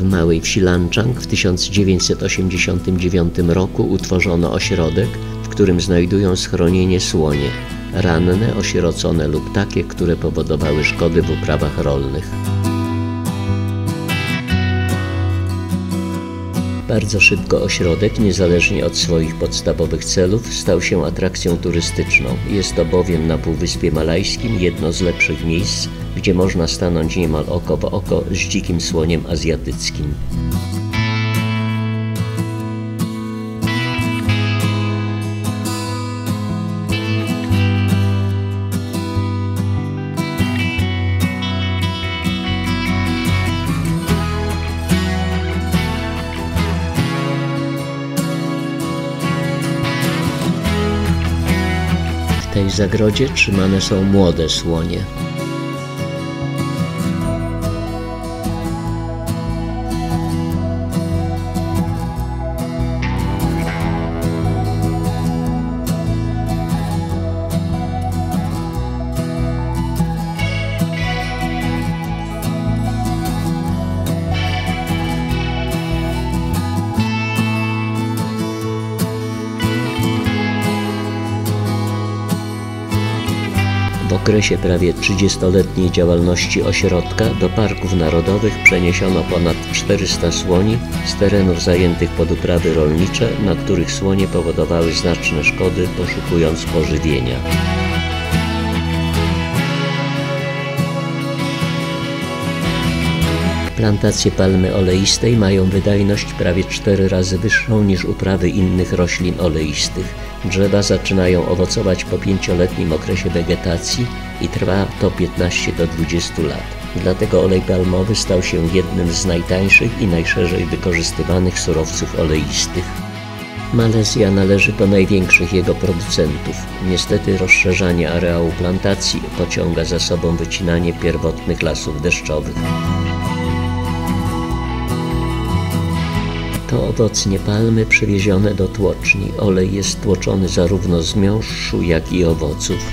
w małej wsi Lanczang w 1989 roku utworzono ośrodek, w którym znajdują schronienie słonie, ranne, osierocone lub takie, które powodowały szkody w uprawach rolnych. Bardzo szybko ośrodek, niezależnie od swoich podstawowych celów, stał się atrakcją turystyczną. Jest to bowiem na Półwyspie Malajskim jedno z lepszych miejsc, gdzie można stanąć niemal oko w oko z dzikim słoniem azjatyckim. W tej zagrodzie trzymane są młode słonie. W okresie prawie 30-letniej działalności ośrodka do parków narodowych przeniesiono ponad 400 słoni z terenów zajętych pod uprawy rolnicze, na których słonie powodowały znaczne szkody, poszukując pożywienia. Plantacje palmy oleistej mają wydajność prawie 4 razy wyższą niż uprawy innych roślin oleistych. Drzewa zaczynają owocować po 5-letnim okresie wegetacji i trwa to 15 do 20 lat. Dlatego olej palmowy stał się jednym z najtańszych i najszerzej wykorzystywanych surowców oleistych. Malezja należy do największych jego producentów. Niestety rozszerzanie areału plantacji pociąga za sobą wycinanie pierwotnych lasów deszczowych. To owocnie palmy przywiezione do tłoczni. Olej jest tłoczony zarówno z miąższu, jak i owoców.